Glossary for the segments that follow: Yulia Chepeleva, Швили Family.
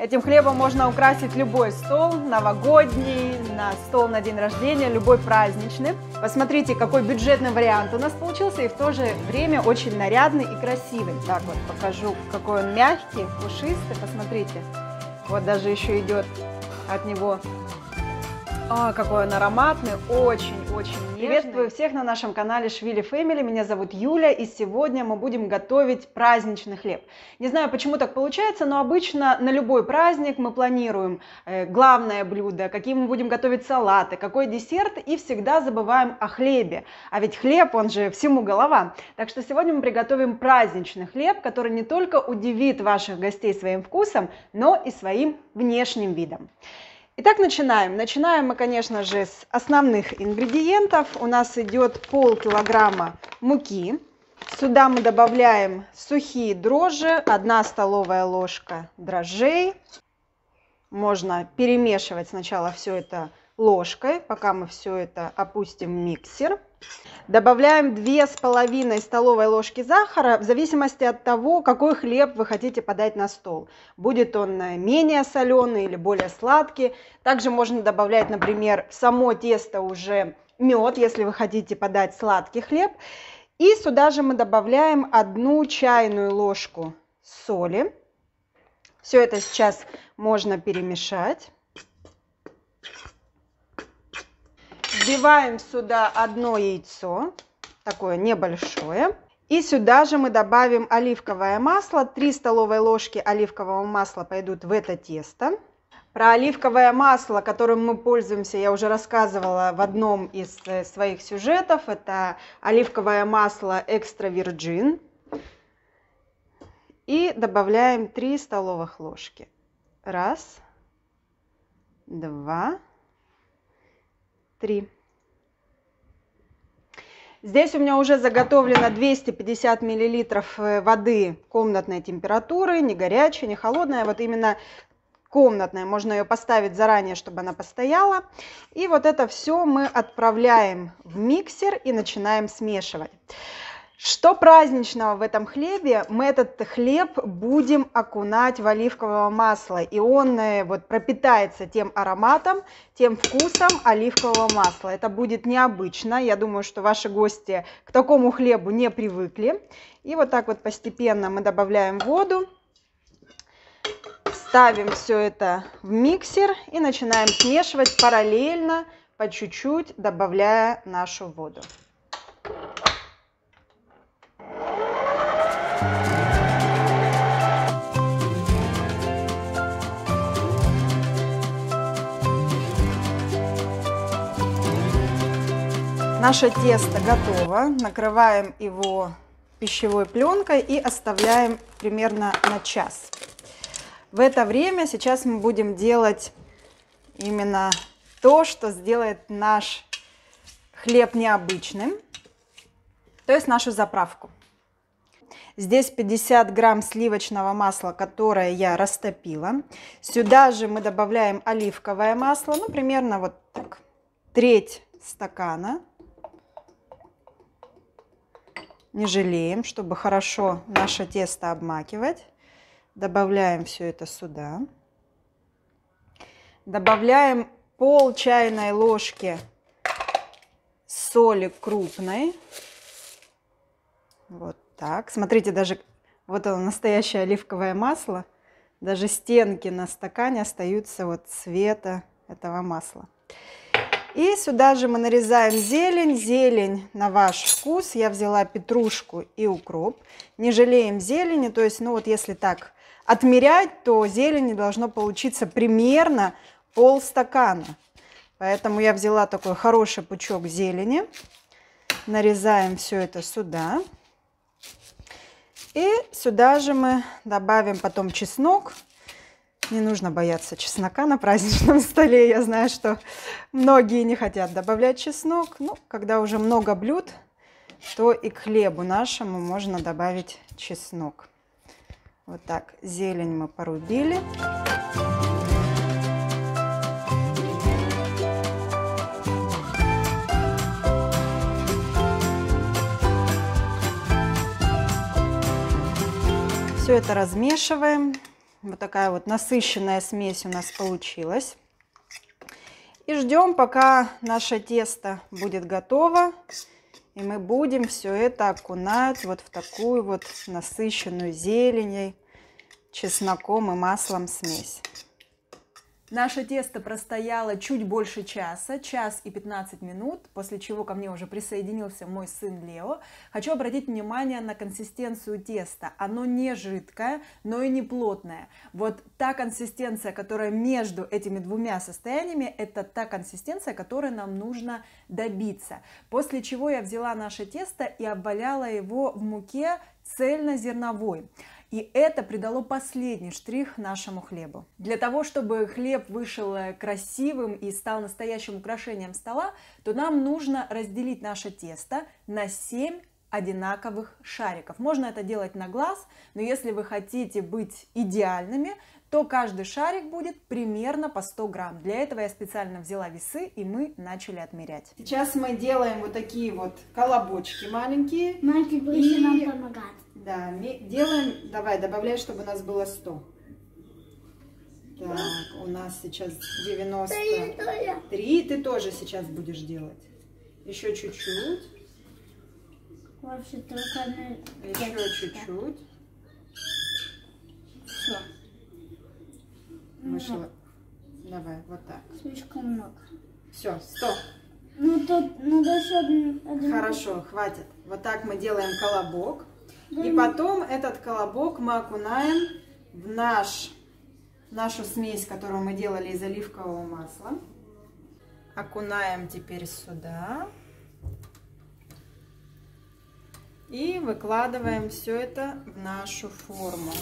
Этим хлебом можно украсить любой стол, новогодний, на стол на день рождения, любой праздничный. Посмотрите, какой бюджетный вариант у нас получился и в то же время очень нарядный и красивый. Так вот, покажу, какой он мягкий, пушистый, посмотрите. Вот даже еще идет от него... А, какой он ароматный, очень-очень нежный. Приветствую всех на нашем канале Швили Family. Меня зовут Юля, и сегодня мы будем готовить праздничный хлеб. Не знаю, почему так получается, но обычно на любой праздник мы планируем главное блюдо, какие мы будем готовить салаты, какой десерт, и всегда забываем о хлебе. А ведь хлеб, он же всему голова. Так что сегодня мы приготовим праздничный хлеб, который не только удивит ваших гостей своим вкусом, но и своим внешним видом. Итак, начинаем. Начинаем мы, конечно же, с основных ингредиентов. У нас идет полкилограмма муки. Сюда мы добавляем сухие дрожжи, 1 столовая ложка дрожжей. Можно перемешивать сначала все это ложкой, пока мы все это опустим в миксер. Добавляем 2,5 столовой ложки сахара, в зависимости от того, какой хлеб вы хотите подать на стол. Будет он менее соленый или более сладкий. Также можно добавлять, например, в само тесто уже мед, если вы хотите подать сладкий хлеб. И сюда же мы добавляем 1 чайную ложку соли. Все это сейчас можно перемешать. Вбиваем сюда 1 яйцо, такое небольшое. И сюда же мы добавим оливковое масло. 3 столовые ложки оливкового масла пойдут в это тесто. Про оливковое масло, которым мы пользуемся, я уже рассказывала в одном из своих сюжетов. Это оливковое масло экстра вирджин. И добавляем 3 столовых ложки. 1, 2, 3. Здесь у меня уже заготовлено 250 мл воды комнатной температуры, не горячая, не холодная, вот именно комнатная. Можно ее поставить заранее, чтобы она постояла. И вот это все мы отправляем в миксер и начинаем смешивать. Что праздничного в этом хлебе? Мы этот хлеб будем окунать в оливковое масло, и он вот пропитается тем ароматом, тем вкусом оливкового масла. Это будет необычно, я думаю, что ваши гости к такому хлебу не привыкли. И вот так вот постепенно мы добавляем воду, ставим все это в миксер и начинаем смешивать параллельно, по чуть-чуть добавляя нашу воду. Наше тесто готово. Накрываем его пищевой пленкой и оставляем примерно на час. В это время сейчас мы будем делать именно то, что сделает наш хлеб необычным, то есть нашу заправку. Здесь 50 грамм сливочного масла, которое я растопила. Сюда же мы добавляем оливковое масло, ну, примерно вот так, 1/3 стакана. Не жалеем, чтобы хорошо наше тесто обмакивать. Добавляем все это сюда. Добавляем пол чайной ложки соли крупной. Вот так. Смотрите, даже вот оно, настоящее оливковое масло. Даже стенки на стакане остаются вот цвета этого масла. И сюда же мы нарезаем зелень. Зелень на ваш вкус. Я взяла петрушку и укроп. Не жалеем зелени. То есть, ну вот если так отмерять, то зелени должно получиться примерно полстакана. Поэтому я взяла такой хороший пучок зелени. Нарезаем все это сюда. И сюда же мы добавим потом чеснок. Не нужно бояться чеснока на праздничном столе. Я знаю, что многие не хотят добавлять чеснок. Ну, когда уже много блюд, то и к хлебу нашему можно добавить чеснок. Вот так. Зелень мы порубили. Все это размешиваем. Вот такая вот насыщенная смесь у нас получилась. И ждем, пока наше тесто будет готово. И мы будем все это окунать вот в такую вот насыщенную зеленью, чесноком и маслом смесь. Наше тесто простояло чуть больше часа, час и 15 минут, после чего ко мне уже присоединился мой сын Лео. Хочу обратить внимание на консистенцию теста. Оно не жидкое, но и не плотное. Вот та консистенция, которая между этими двумя состояниями, это та консистенция, которой нам нужно добиться. После чего я взяла наше тесто и обваляла его в муке цельнозерновой. И это придало последний штрих нашему хлебу. Для того, чтобы хлеб вышел красивым и стал настоящим украшением стола, то нам нужно разделить наше тесто на 7 одинаковых шариков. Можно это делать на глаз, но если вы хотите быть идеальными, то каждый шарик будет примерно по 100 грамм. Для этого я специально взяла весы, и мы начали отмерять. Сейчас мы делаем вот такие вот колобочки маленькие. Маленькие будете нам помогать. Да, делаем, давай, добавляй, чтобы у нас было 100. Так, у нас сейчас 93, ты тоже сейчас будешь делать. Еще чуть-чуть. Еще чуть-чуть. Все. Вышло. Давай, вот так. Слишком много. Все, 100. Ну, тут надо еще один. Хорошо, хватит. Вот так мы делаем колобок. И потом этот колобок мы окунаем в нашу смесь, которую мы делали из оливкового масла. Окунаем теперь сюда. И выкладываем все это в нашу форму.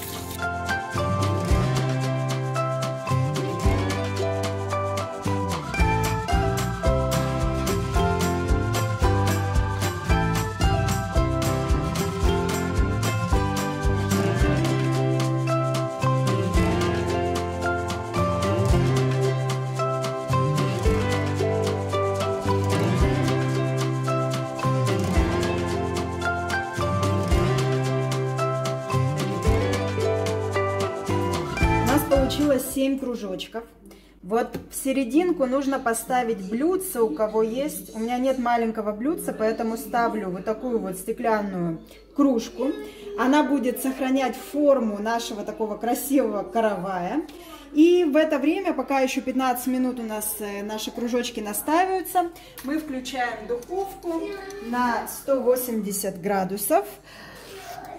Получилось 7 кружочков. Вот в серединку нужно поставить блюдце, у кого есть. У меня нет маленького блюдца, поэтому ставлю вот такую вот стеклянную кружку. Она будет сохранять форму нашего такого красивого каравая. И в это время, пока еще 15 минут у нас наши кружочки настаиваются, мы включаем духовку на 180 градусов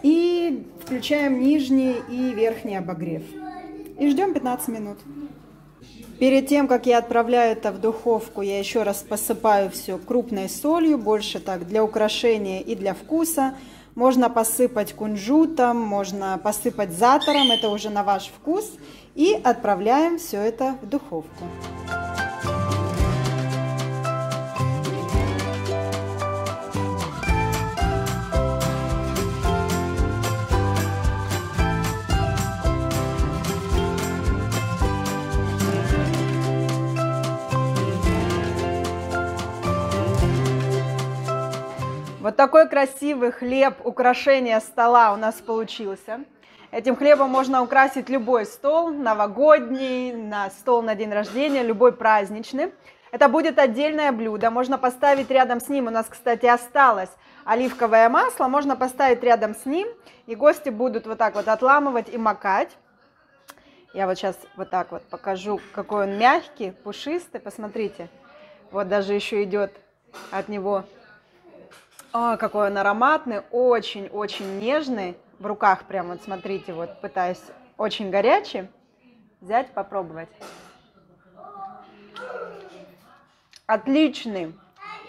и включаем нижний и верхний обогрев. И ждем 15 минут. Перед тем, как я отправляю это в духовку, я еще раз посыпаю все крупной солью, больше так для украшения и для вкуса. Можно посыпать кунжутом, можно посыпать затором, это уже на ваш вкус. И отправляем все это в духовку. Вот такой красивый хлеб, украшение стола у нас получился. Этим хлебом можно украсить любой стол, новогодний, на стол на день рождения, любой праздничный. Это будет отдельное блюдо, можно поставить рядом с ним, у нас, кстати, осталось оливковое масло, можно поставить рядом с ним, и гости будут вот так вот отламывать и макать. Я вот сейчас вот так вот покажу, какой он мягкий, пушистый, посмотрите, вот даже еще идет от него. О, какой он ароматный, очень-очень нежный. В руках прям, вот смотрите, вот пытаюсь очень горячий взять, попробовать. Отличный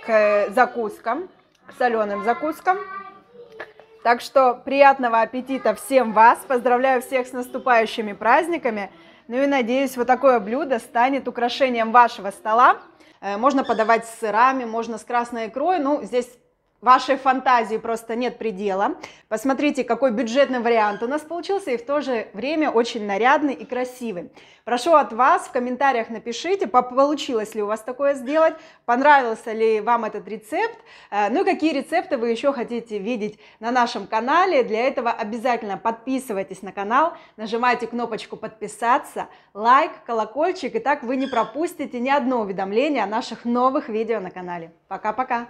к закускам, к соленым закускам. Так что приятного аппетита всем вас. Поздравляю всех с наступающими праздниками. Ну и надеюсь, вот такое блюдо станет украшением вашего стола. Можно подавать с сырами, можно с красной икрой. Ну, здесь Вашей фантазии просто нет предела. Посмотрите, какой бюджетный вариант у нас получился и в то же время очень нарядный и красивый. Прошу от вас в комментариях напишите, получилось ли у вас такое сделать, понравился ли вам этот рецепт, ну и какие рецепты вы еще хотите видеть на нашем канале. Для этого обязательно подписывайтесь на канал, нажимайте кнопочку подписаться, лайк, колокольчик, и так вы не пропустите ни одно уведомление о наших новых видео на канале. Пока-пока!